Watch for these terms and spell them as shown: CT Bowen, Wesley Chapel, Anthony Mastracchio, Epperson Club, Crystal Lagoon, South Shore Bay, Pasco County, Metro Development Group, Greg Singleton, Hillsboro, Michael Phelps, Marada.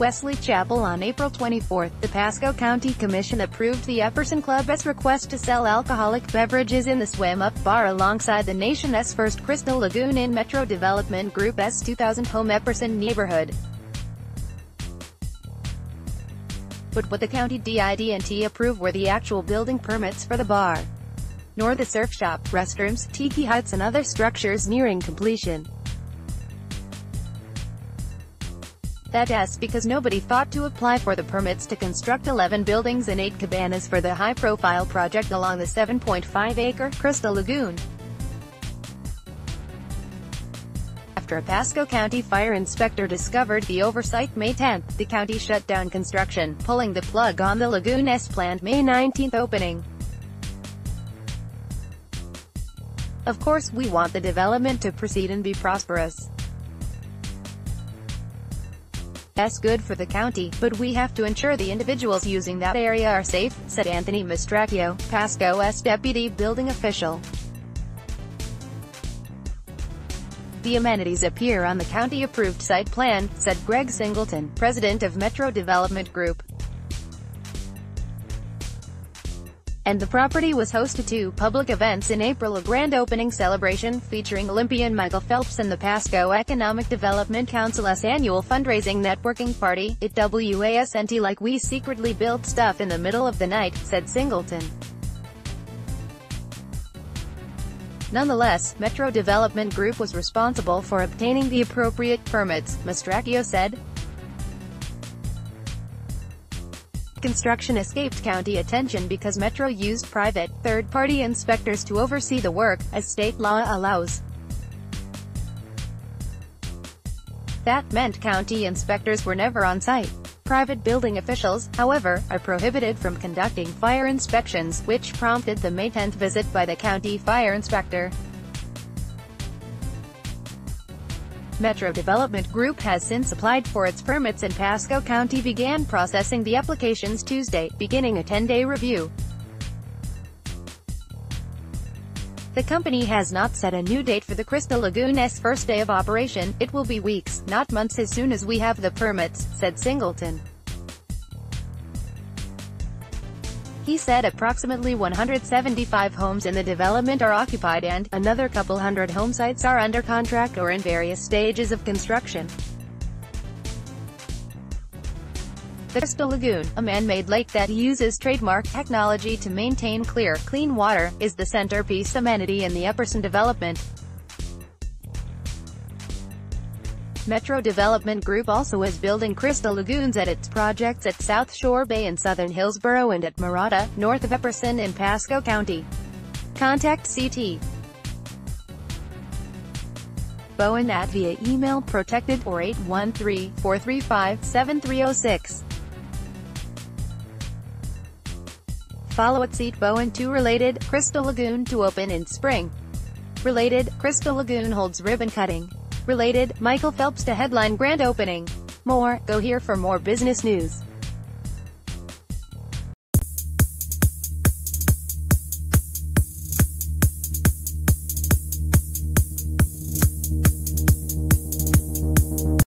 Wesley Chapel. On April 24, the Pasco County Commission approved the Epperson Club's request to sell alcoholic beverages in the Swim Up Bar alongside the nation's first Crystal Lagoon in Metro Development Group's 2,000-home Epperson neighborhood. But what the county didn't approve were the actual building permits for the bar, nor the surf shop, restrooms, tiki huts and other structures nearing completion. That's because nobody thought to apply for the permits to construct 11 buildings and 8 cabanas for the high-profile project along the 7.5-acre Crystal Lagoon. After a Pasco County fire inspector discovered the oversight May 10, the county shut down construction, pulling the plug on the lagoon's planned May 19 opening. "Of course we want the development to proceed and be prosperous. That's good for the county, but we have to ensure the individuals using that area are safe," said Anthony Mastracchio, Pasco's deputy building official. "The amenities appear on the county-approved site plan," said Greg Singleton, president of Metro Development Group. And the property was host to 2 public events in April: a grand opening celebration featuring Olympian Michael Phelps and the Pasco Economic Development Council's annual fundraising networking party. "It wasn't like we secretly built stuff in the middle of the night," said Singleton. Nonetheless, Metro Development Group was responsible for obtaining the appropriate permits, Mastracchio said. Construction escaped county attention because Metro used private, third-party inspectors to oversee the work, as state law allows. That meant county inspectors were never on site. Private building officials, however, are prohibited from conducting fire inspections, which prompted the May 10 visit by the county fire inspector. Metro Development Group has since applied for its permits and Pasco County began processing the applications Tuesday, beginning a 10-day review. The company has not set a new date for the Crystal Lagoon's first day of operation. "It will be weeks, not months, as soon as we have the permits," said Singleton. He said approximately 175 homes in the development are occupied and another couple hundred home sites are under contract or in various stages of construction. The Crystal Lagoon, a man-made lake that uses trademark technology to maintain clear, clean water, is the centerpiece amenity in the Epperson development. Metro Development Group also is building Crystal Lagoons at its projects at South Shore Bay in southern Hillsboro and at Marada, north of Epperson in Pasco County. Contact CT Bowen at via email protected or 813-435-7306. Follow at @CTBowen. 2 related, Crystal Lagoon to open in spring. Related, Crystal Lagoon holds ribbon cutting. Related, Michael Phelps to headline grand opening. More, go here for more business news.